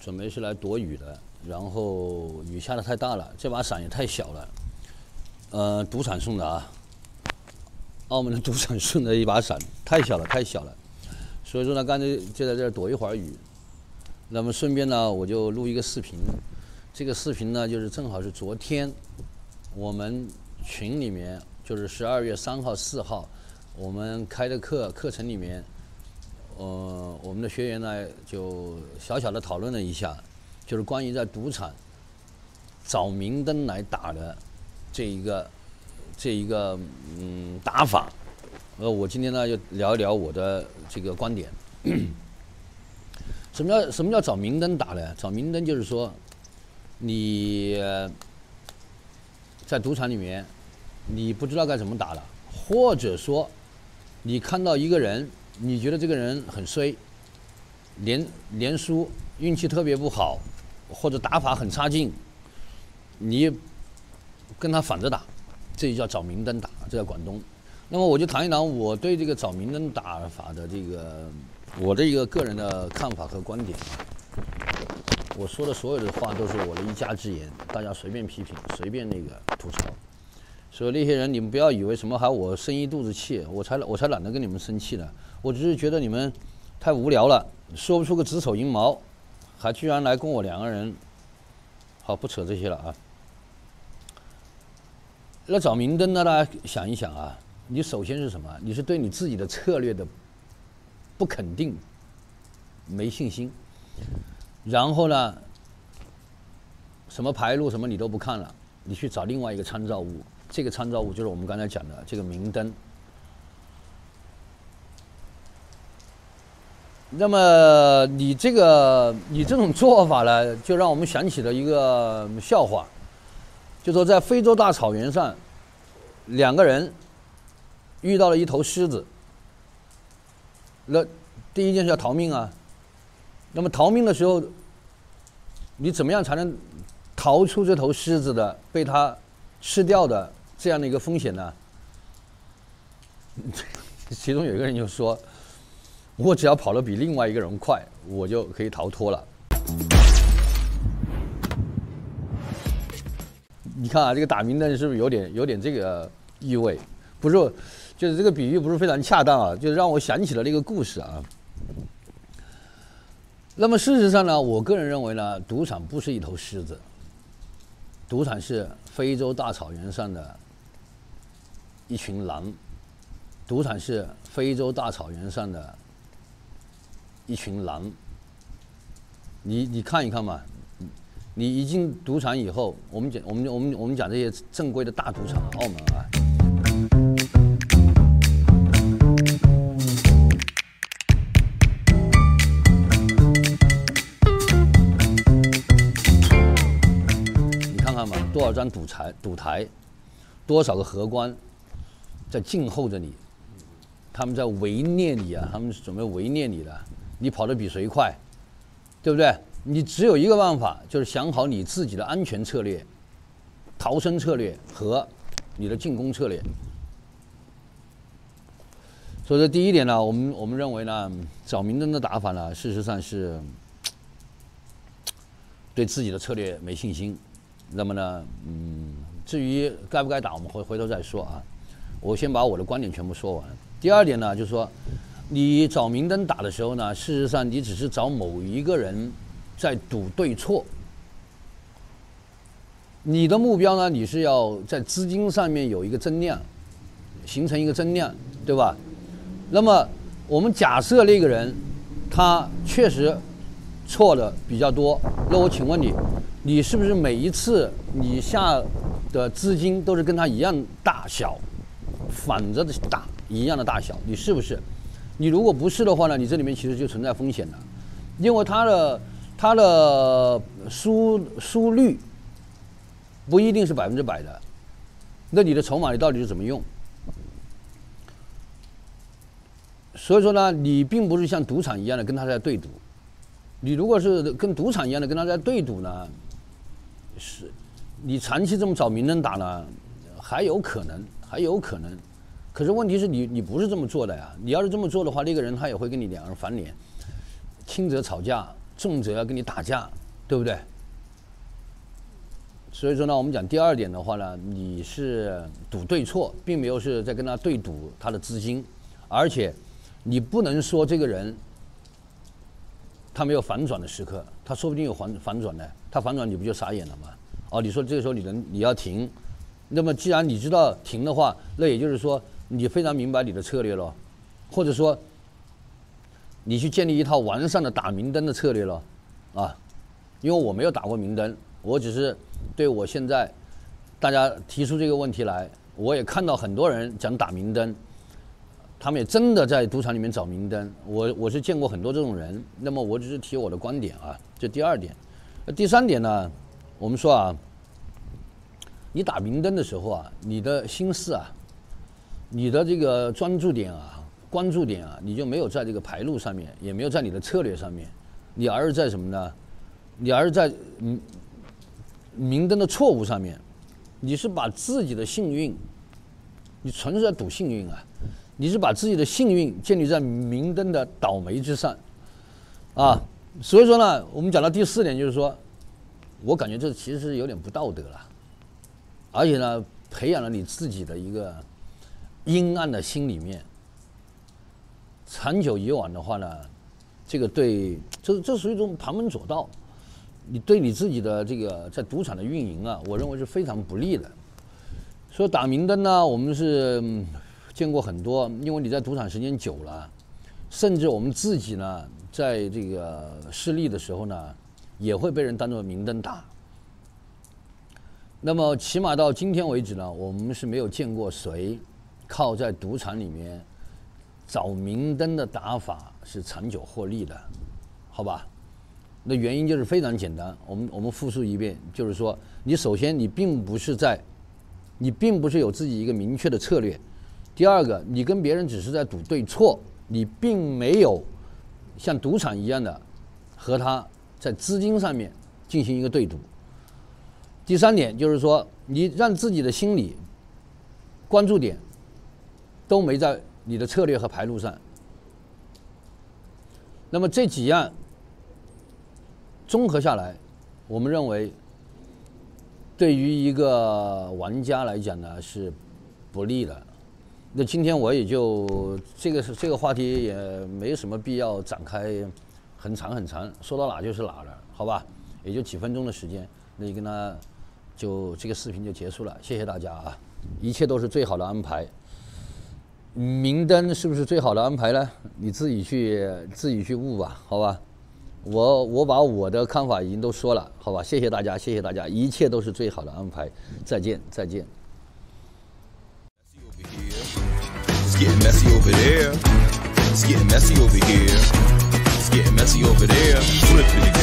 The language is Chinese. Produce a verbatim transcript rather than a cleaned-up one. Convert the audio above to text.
准备是来躲雨的，然后雨下的太大了，这把伞也太小了。呃，赌场送的啊，澳门的赌场送的一把伞，太小了，太小了。所以说呢，干脆就在这儿躲一会儿雨。那么顺便呢，我就录一个视频。这个视频呢，就是正好是昨天我们群里面，就是十二月三号、四号我们开的课课程里面。 呃，我们的学员呢，就小小的讨论了一下，就是关于在赌场找明灯来打的这一个这一个嗯打法。呃，我今天呢就聊一聊我的这个观点。什么叫什么叫找明灯打呢？找明灯就是说，你在赌场里面，你不知道该怎么打了，或者说你看到一个人。 你觉得这个人很衰，连连输，运气特别不好，或者打法很差劲，你跟他反着打，这就叫找明灯打，这叫广东。那么我就谈一谈我对这个找明灯打法的这个我的一个个人的看法和观点。我说的所有的话都是我的一家之言，大家随便批评，随便那个吐槽。 所以那些人，你们不要以为什么还我生一肚子气，我才我才懒得跟你们生气呢。我只是觉得你们太无聊了，说不出个子丑寅卯，还居然来跟我两个人。好，不扯这些了啊。那找明灯呢？大家想一想啊，你首先是什么？你是对你自己的策略的不肯定，没信心。然后呢，什么牌路什么你都不看了，你去找另外一个参照物。 这个参照物就是我们刚才讲的这个明灯。那么你这个你这种做法呢，就让我们想起了一个笑话，就说在非洲大草原上，两个人遇到了一头狮子。那第一件事要逃命啊。那么逃命的时候，你怎么样才能逃出这头狮子的被它吃掉的？ 这样的一个风险呢，其中有一个人就说：“我只要跑得比另外一个人快，我就可以逃脱了。”你看啊，这个打明灯是不是有点有点这个意味？不是，就是这个比喻不是非常恰当啊，就让我想起了那个故事啊。那么事实上呢，我个人认为呢，赌场不是一头狮子，赌场是非洲大草原上的。 一群狼，赌场是非洲大草原上的一群狼。你你看一看嘛，你一进赌场以后，我们讲我们我们我们讲这些正规的大赌场，澳门啊，你看看嘛，多少张赌台赌台，多少个荷官。 在静候着你，他们在围猎你啊！他们是准备围猎你的，你跑得比谁快，对不对？你只有一个办法，就是想好你自己的安全策略、逃生策略和你的进攻策略。所以说，第一点呢，我们我们认为呢，找明灯的打法呢，事实上是对自己的策略没信心。那么呢，嗯，至于该不该打，我们回回头再说啊。 我先把我的观点全部说完。第二点呢，就是说，你找明灯打的时候呢，事实上你只是找某一个人在赌对错。你的目标呢，你是要在资金上面有一个增量，形成一个增量，对吧？那么我们假设那个人他确实错的比较多，那我请问你，你是不是每一次你下的资金都是跟他一样大小？ 反着的打一样的大小，你是不是？你如果不是的话呢，你这里面其实就存在风险了，因为它的它的输输率不一定是百分之百的，那你的筹码你到底是怎么用？所以说呢，你并不是像赌场一样的跟他在对赌，你如果是跟赌场一样的跟他在对赌呢，是你长期这么找明灯打呢，还有可能。 还有可能，可是问题是你你不是这么做的呀！你要是这么做的话，那个人他也会跟你两人翻脸，轻则吵架，重者要跟你打架，对不对？所以说呢，我们讲第二点的话呢，你是赌对错，并没有是在跟他对赌他的资金，而且你不能说这个人他没有反转的时刻，他说不定有反反转的，他反转你不就傻眼了吗？哦，你说这个时候你能你要停，那么既然你知道停的话，那也就是说你非常明白你的策略了，或者说你去建立一套完善的打明灯的策略了，啊，因为我没有打过明灯，我只是对我现在大家提出这个问题来，我也看到很多人讲打明灯，他们也真的在赌场里面找明灯，我我是见过很多这种人，那么我只是提我的观点啊，这第二点。第三点呢，我们说啊，你打明灯的时候啊，你的心思啊，你的这个专注点啊，关注点啊，你就没有在这个牌路上面，也没有在你的策略上面，你而是在什么呢？你而是在嗯明灯的错误上面，你是把自己的幸运，你纯是在赌幸运啊，你是把自己的幸运建立在明灯的倒霉之上啊。所以说呢，我们讲到第四点，就是说我感觉这其实是有点不道德了，而且呢，培养了你自己的一个阴暗的心里面，长久以往的话呢，这个对这这是一种旁门左道，你对你自己的这个在赌场的运营啊，我认为是非常不利的。所以打明灯呢，我们是见过很多，因为你在赌场时间久了，甚至我们自己呢，在这个失利的时候呢，也会被人当作明灯打。那么起码到今天为止呢，我们是没有见过谁靠在赌场里面找明灯的打法是长久获利的，好吧？那原因就是非常简单，我们我们复述一遍，就是说，你首先你并不是在，你并不是有自己一个明确的策略；第二个，你跟别人只是在赌对错，你并没有像赌场一样的和他在资金上面进行一个对赌。第三点就是说，你让自己的心理关注点都没在你的策略和牌路上。那么这几样综合下来，我们认为对于一个玩家来讲呢是不利的。那今天我也就这个这个话题也没什么必要展开很长很长，说到哪就是哪了，好吧？也就几分钟的时间，那就跟他就这个视频就结束了，谢谢大家啊！一切都是最好的安排，明灯是不是最好的安排呢？你自己去自己去悟吧，好吧？我我把我的看法已经都说了，好吧？谢谢大家，谢谢大家，一切都是最好的安排，再见，再见。It's getting messy over here. It's getting messy over there. Flipping